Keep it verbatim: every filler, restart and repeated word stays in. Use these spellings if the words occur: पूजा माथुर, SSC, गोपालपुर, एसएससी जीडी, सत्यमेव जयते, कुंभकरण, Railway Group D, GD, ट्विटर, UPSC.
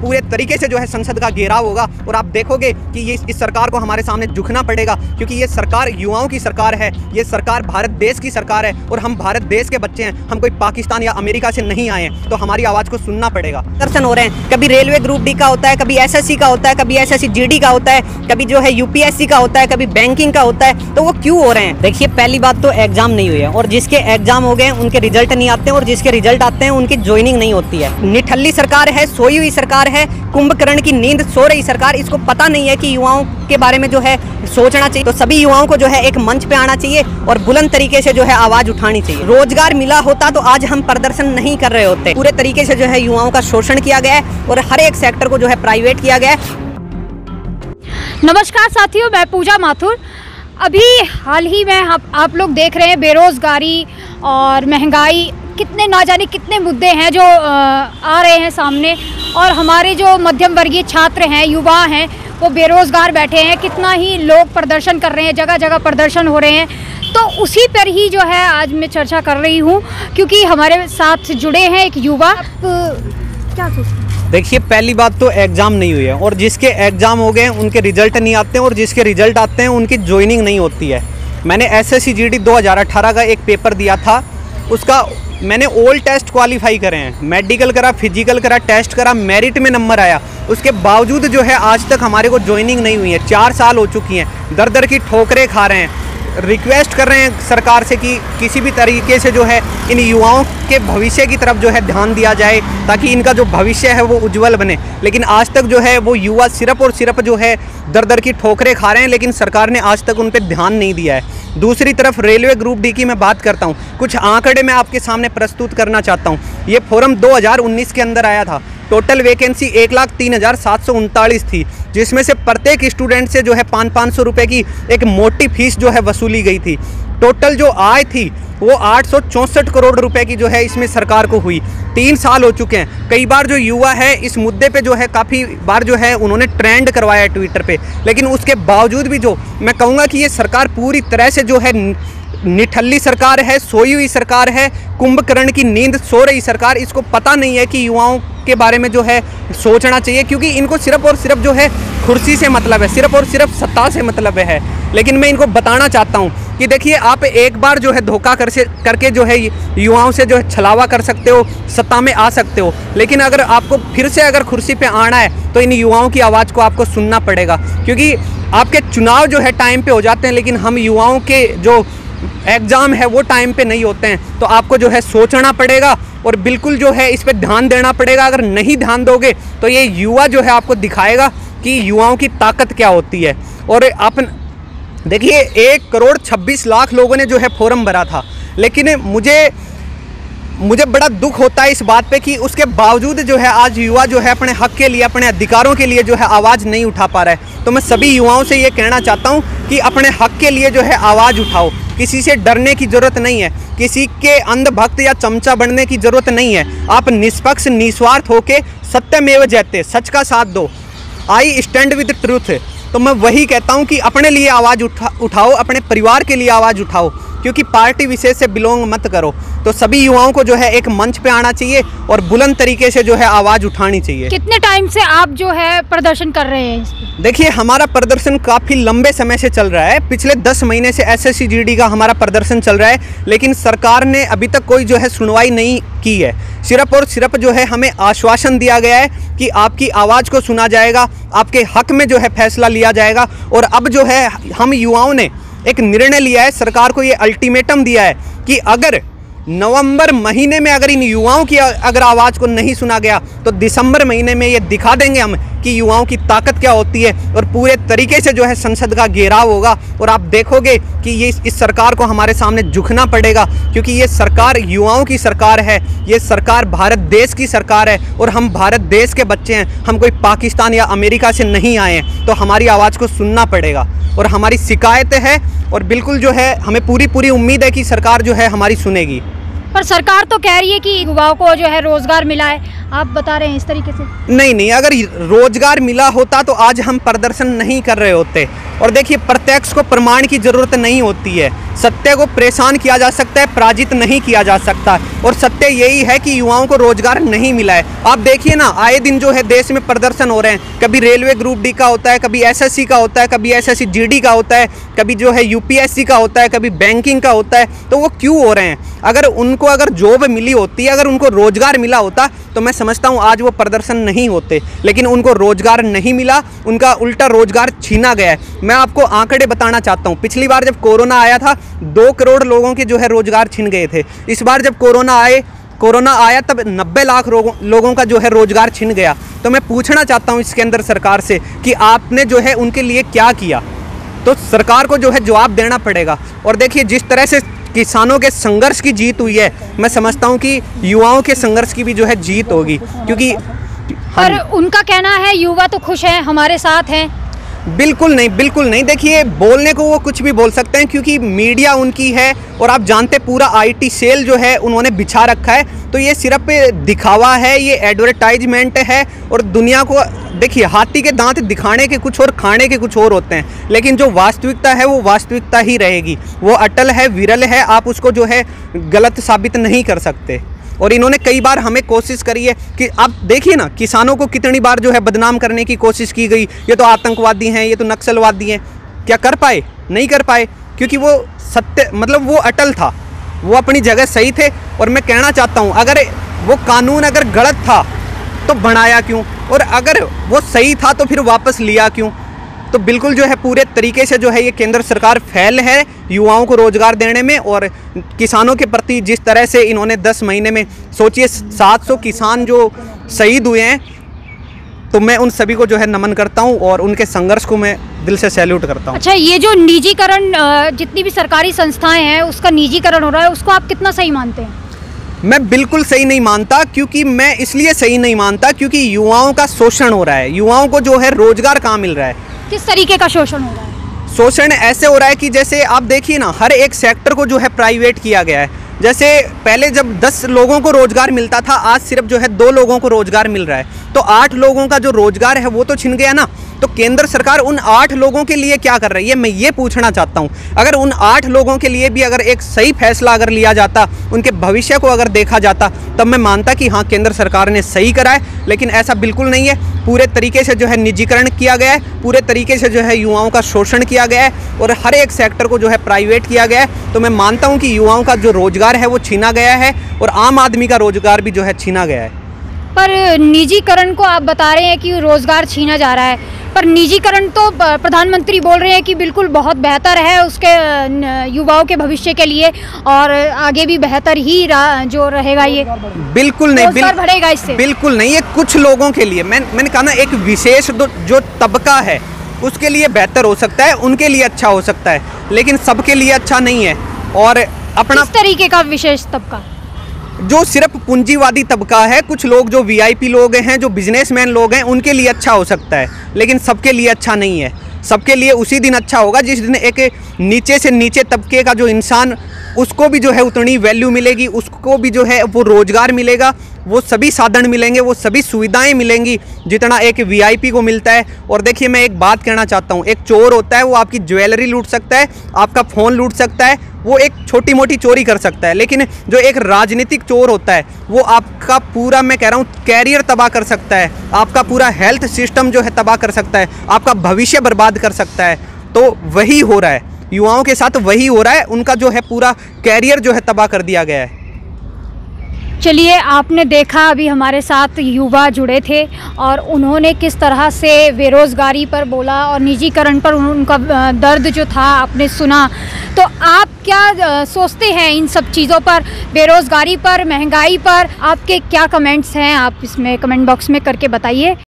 पूरे तरीके से जो है संसद का घेराव होगा और आप देखोगे कि ये इस सरकार को हमारे सामने झुकना पड़ेगा, क्योंकि ये सरकार युवाओं की सरकार है, ये सरकार भारत देश की सरकार है और हम भारत देश के बच्चे हैं, हम कोई पाकिस्तान या अमेरिका से नहीं आए हैं, तो हमारी आवाज़ को सुनना पड़ेगा। दर्शन हो रहे हैं, कभी रेलवे ग्रुप डी का होता है, कभी एस एस सी का होता है, कभी S S C G D का होता है, कभी जो है यू पी एस सी का होता है, कभी बैंकिंग का होता है, तो वो क्यों हो रहे हैं? देखिए, पहली बात तो एग्जाम नहीं हुई है और जिसके एग्जाम हो गए उनके रिजल्ट नहीं आते हैं और जिसके रिजल्ट आते हैं उनकी ज्वाइनिंग नहीं होती है। निठल्ली सरकार है, सोई हुई सरकार है, कुंभकरण की नींद सो रही सरकार। इसको पता नहीं है कि युवाओं के बारे में जो है सोचना चाहिए, तो सभी युवाओं को जो है एक मंच पे आना चाहिए और बुलंद तरीके से जो है आवाज उठानी चाहिए। रोजगार मिला होता तो आज हम प्रदर्शन नहीं कर रहे होते। पूरे तरीके से जो है युवाओं का शोषण किया गया है और हर एक सेक्टर को जो है प्राइवेट किया गया है। नमस्कार साथियों, मैं पूजा माथुर। अभी हाल ही में आप, आप लोग देख रहे हैं बेरोजगारी और महंगाई, कितने ना जाने कितने मुद्दे हैं जो आ रहे हैं सामने, और हमारे जो मध्यम वर्गीय छात्र हैं, युवा हैं, वो बेरोज़गार बैठे हैं। कितना ही लोग प्रदर्शन कर रहे हैं, जगह जगह प्रदर्शन हो रहे हैं, तो उसी पर ही जो है आज मैं चर्चा कर रही हूँ, क्योंकि हमारे साथ जुड़े हैं एक युवा। क्या सोचते हैं? देखिए, पहली बात तो एग्ज़ाम नहीं हुई है और जिसके एग्ज़ाम हो गए उनके रिजल्ट नहीं आते हैं और जिसके रिजल्ट आते हैं उनकी ज्वाइनिंग नहीं होती है। मैंने एसएससी जीडी दो हज़ार अठारह का एक पेपर दिया था, उसका मैंने ऑल टेस्ट क्वालिफाई करे हैं, मेडिकल करा, फिजिकल करा, टेस्ट करा, मेरिट में नंबर आया, उसके बावजूद जो है आज तक हमारे को ज्वाइनिंग नहीं हुई है। चार साल हो चुकी हैं, दर दर की ठोकरें खा रहे हैं। रिक्वेस्ट कर रहे हैं सरकार से कि किसी भी तरीके से जो है इन युवाओं के भविष्य की तरफ जो है ध्यान दिया जाए, ताकि इनका जो भविष्य है वो उज्जवल बने। लेकिन आज तक जो है वो युवा सिर्फ और सिर्फ जो है दर दर की ठोकरें खा रहे हैं, लेकिन सरकार ने आज तक उन पर ध्यान नहीं दिया है। दूसरी तरफ रेलवे ग्रुप डी की मैं बात करता हूँ, कुछ आंकड़े मैं आपके सामने प्रस्तुत करना चाहता हूँ। ये फोरम दो हज़ार उन्नीस के अंदर आया था। टोटल वैकेंसी एक लाख तीन हज़ार सात सौ उनतालीस थी, जिसमें से प्रत्येक स्टूडेंट से जो है पाँच पाँच सौ रुपये की एक मोटी फीस जो है वसूली गई थी। टोटल जो आय थी वो आठ सौ चौंसठ करोड़ रुपए की जो है इसमें सरकार को हुई। तीन साल हो चुके हैं। कई बार जो युवा है इस मुद्दे पे जो है काफ़ी बार जो है उन्होंने ट्रेंड करवाया है ट्विटर पे, लेकिन उसके बावजूद भी जो मैं कहूँगा कि ये सरकार पूरी तरह से जो है निठल्ली सरकार है, सोई हुई सरकार है, कुंभकर्ण की नींद सो रही सरकार। इसको पता नहीं है कि युवाओं के बारे में जो है सोचना चाहिए, क्योंकि इनको सिर्फ और सिर्फ जो है कुर्सी से मतलब है, सिर्फ और सिर्फ सत्ता से मतलब है। लेकिन मैं इनको बताना चाहता हूँ कि देखिए, आप एक बार जो है धोखा कर से करके जो है युवाओं से जो है छलावा कर सकते हो, सत्ता में आ सकते हो, लेकिन अगर आपको फिर से अगर कुर्सी पे आना है तो इन युवाओं की आवाज़ को आपको सुनना पड़ेगा, क्योंकि आपके चुनाव जो है टाइम पे हो जाते हैं, लेकिन हम युवाओं के जो एग्ज़ाम है वो टाइम पे नहीं होते हैं। तो आपको जो है सोचना पड़ेगा और बिल्कुल जो है इस पर ध्यान देना पड़ेगा। अगर नहीं ध्यान दोगे तो ये युवा जो है आपको दिखाएगा कि युवाओं की ताकत क्या होती है। और अपन देखिए, एक करोड़ छब्बीस लाख लोगों ने जो है फॉर्म भरा था, लेकिन मुझे मुझे बड़ा दुख होता है इस बात पे कि उसके बावजूद जो है आज युवा जो है अपने हक के लिए, अपने अधिकारों के लिए जो है आवाज़ नहीं उठा पा रहा है। तो मैं सभी युवाओं से ये कहना चाहता हूँ कि अपने हक के लिए जो है आवाज़ उठाओ, किसी से डरने की ज़रूरत नहीं है, किसी के अंधभक्त या चमचा बनने की ज़रूरत नहीं है। आप निष्पक्ष, निस्वार्थ होके सत्यमेव जयते, सच का साथ दो, आई स्टैंड विद ट्रूथ। तो मैं वही कहता हूँ कि अपने लिए आवाज़ उठा उठाओ अपने परिवार के लिए आवाज़ उठाओ, क्योंकि पार्टी विशेष से बिलोंग मत करो। तो सभी युवाओं को जो है एक मंच पे आना चाहिए और बुलंद तरीके से जो है आवाज़ उठानी चाहिए। कितने टाइम से आप जो है प्रदर्शन कर रहे हैं? देखिए, हमारा प्रदर्शन काफ़ी लंबे समय से चल रहा है। पिछले दस महीने से S S C G D का हमारा प्रदर्शन चल रहा है, लेकिन सरकार ने अभी तक कोई जो है सुनवाई नहीं की है। सिर्फ और सिर्फ जो है हमें आश्वासन दिया गया है कि आपकी आवाज़ को सुना जाएगा, आपके हक में जो है फैसला लिया जाएगा। और अब जो है हम युवाओं ने एक निर्णय लिया है, सरकार को ये अल्टीमेटम दिया है कि अगर नवंबर महीने में अगर इन युवाओं की अगर आवाज़ को नहीं सुना गया तो दिसंबर महीने में ये दिखा देंगे हम कि युवाओं की ताकत क्या होती है। और पूरे तरीके से जो है संसद का घेराव होगा और आप देखोगे कि ये इस सरकार को हमारे सामने झुकना पड़ेगा, क्योंकि ये सरकार युवाओं की सरकार है, ये सरकार भारत देश की सरकार है और हम भारत देश के बच्चे हैं, हम कोई पाकिस्तान या अमेरिका से नहीं आए हैं, तो हमारी आवाज़ को सुनना पड़ेगा। और हमारी शिकायत है और बिल्कुल जो है हमें पूरी पूरी उम्मीद है कि सरकार जो है हमारी सुनेगी। पर सरकार तो कह रही है कि युवाओं को जो है रोजगार मिला है, आप बता रहे हैं इस तरीके से। नहीं नहीं, अगर रोजगार मिला होता तो आज हम प्रदर्शन नहीं कर रहे होते। और देखिए, प्रत्यक्ष को प्रमाण की जरूरत नहीं होती है, सत्य को परेशान किया जा सकता है, पराजित नहीं किया जा सकता। और सत्य यही है कि युवाओं को रोजगार नहीं मिला है। आप देखिए ना, आए दिन जो है देश में प्रदर्शन हो रहे हैं, कभी रेलवे ग्रुप डी का होता है, कभी एसएससी का होता है, कभी एसएससी जीडी का होता है, कभी जो है यूपीएससी का होता है, कभी बैंकिंग का होता है। तो वो क्यों हो रहे हैं? अगर उनको अगर जॉब मिली होती है, अगर उनको रोजगार मिला होता तो मैं समझता हूँ आज वो प्रदर्शन नहीं होते, लेकिन उनको रोजगार नहीं मिला, उनका उल्टा रोजगार छीना गया है। मैं आपको आंकड़े बताना चाहता हूँ, पिछली बार जब कोरोना आया था दो करोड़ लोगों के जो है रोजगार छीन गए थे। इस बार जब कोरोना आए कोरोना आया तब नब्बे लाख लोगों का जो है रोजगार छिन गया। तो मैं पूछना चाहता हूँ इसके अंदर सरकार से कि आपने जो है उनके लिए क्या किया? तो सरकार को जो है जवाब देना पड़ेगा। और देखिए, जिस तरह से किसानों के संघर्ष की जीत हुई है, मैं समझता हूँ कि युवाओं के संघर्ष की भी जो है जीत होगी, क्योंकि पर उनका कहना है युवा तो खुश हैं, हमारे साथ हैं। बिल्कुल नहीं, बिल्कुल नहीं। देखिए, बोलने को वो कुछ भी बोल सकते हैं क्योंकि मीडिया उनकी है और आप जानते पूरा आईटी सेल जो है उन्होंने बिछा रखा है। तो ये सिर्फ दिखावा है, ये एडवर्टाइजमेंट है। और दुनिया को देखिए, हाथी के दांत दिखाने के कुछ और खाने के कुछ और होते हैं, लेकिन जो वास्तविकता है वो वास्तविकता ही रहेगी, वो अटल है, विरल है, आप उसको जो है गलत साबित नहीं कर सकते। और इन्होंने कई बार हमें कोशिश करी है कि आप देखिए ना, किसानों को कितनी बार जो है बदनाम करने की कोशिश की गई, ये तो आतंकवादी हैं, ये तो नक्सलवादी हैं। क्या कर पाए? नहीं कर पाए, क्योंकि वो सत्य मतलब वो अटल था, वो अपनी जगह सही थे। और मैं कहना चाहता हूँ, अगर वो कानून अगर गलत था तो बनाया क्यों, और अगर वो सही था तो फिर वापस लिया क्यों? तो बिल्कुल जो है पूरे तरीके से जो है ये केंद्र सरकार फेल है युवाओं को रोजगार देने में। और किसानों के प्रति जिस तरह से इन्होंने दस महीने में, सोचिए सात सौ किसान जो शहीद हुए हैं, तो मैं उन सभी को जो है नमन करता हूं और उनके संघर्ष को मैं दिल से सैल्यूट करता हूं। अच्छा, ये जो निजीकरण, जितनी भी सरकारी संस्थाएं हैं उसका निजीकरण हो रहा है, उसको आप कितना सही मानते हैं? मैं बिल्कुल सही नहीं मानता, क्योंकि मैं इसलिए सही नहीं मानता क्योंकि युवाओं का शोषण हो रहा है। युवाओं को जो है रोजगार कहाँ मिल रहा है? किस तरीके का शोषण हो रहा है? शोषण ऐसे हो रहा है कि जैसे आप देखिए ना, हर एक सेक्टर को जो है प्राइवेट किया गया है। जैसे पहले जब दस लोगों को रोजगार मिलता था, आज सिर्फ जो है दो लोगों को रोजगार मिल रहा है। तो आठ लोगों का जो रोजगार है वो तो छिन गया ना। तो केंद्र सरकार उन आठ लोगों के लिए क्या कर रही है, मैं ये पूछना चाहता हूँ। अगर उन आठ लोगों के लिए भी अगर एक सही फैसला अगर लिया जाता, उनके भविष्य को अगर देखा जाता, तब मैं मानता कि हाँ, केंद्र सरकार ने सही करा है। लेकिन ऐसा बिल्कुल नहीं है, पूरे तरीके से जो है निजीकरण किया गया है, पूरे तरीके से जो है युवाओं का शोषण किया गया है और हर एक सेक्टर को जो है प्राइवेट किया गया है। तो मैं मानता हूँ कि युवाओं का जो रोजगार है वो छीना गया है और आम आदमी का रोजगार भी जो है छीना गया है। पर निजीकरण को आप बता रहे हैं कि रोजगार छीना जा रहा है, पर निजीकरण तो प्रधानमंत्री बोल रहे हैं कि बिल्कुल बहुत बेहतर है उसके युवाओं के भविष्य के लिए और आगे भी बेहतर ही जो रहेगा। ये बिल्कुल नहीं, बिल्कुल बढ़ेगा इससे, बिल्कुल नहीं। ये कुछ लोगों के लिए, मैं मैंने कहा ना, एक विशेष जो तबका है उसके लिए बेहतर हो सकता है, उनके लिए अच्छा हो सकता है, लेकिन सबके लिए अच्छा नहीं है। और अपना किस तरीके का विशेष तबका? जो सिर्फ पूंजीवादी तबका है, कुछ लोग जो वीआईपी लोग हैं, जो बिजनेसमैन लोग हैं, उनके लिए अच्छा हो सकता है, लेकिन सबके लिए अच्छा नहीं है। सबके लिए उसी दिन अच्छा होगा जिस दिन एक नीचे से नीचे तबके का जो इंसान, उसको भी जो है उतनी वैल्यू मिलेगी, उसको भी जो है वो रोजगार मिलेगा, वो सभी साधन मिलेंगे, वो सभी सुविधाएं मिलेंगी जितना एक वीआईपी को मिलता है। और देखिए, मैं एक बात कहना चाहता हूँ, एक चोर होता है, वो आपकी ज्वेलरी लूट सकता है, आपका फ़ोन लूट सकता है, वो एक छोटी मोटी चोरी कर सकता है, लेकिन जो एक राजनीतिक चोर होता है वो आपका पूरा, मैं कह रहा हूँ, कैरियर तबाह कर सकता है, आपका पूरा हेल्थ सिस्टम जो है तबाह कर सकता है, आपका भविष्य बर्बाद कर सकता है। तो वही हो रहा है युवाओं के साथ, वही हो रहा है, उनका जो है पूरा कैरियर जो है तबाह कर दिया गया है। चलिए, आपने देखा अभी हमारे साथ युवा जुड़े थे और उन्होंने किस तरह से बेरोज़गारी पर बोला और निजीकरण पर उनका दर्द जो था आपने सुना। तो आप क्या सोचते हैं इन सब चीज़ों पर, बेरोज़गारी पर, महंगाई पर? आपके क्या कमेंट्स हैं, आप इसमें कमेंट बॉक्स में करके बताइए।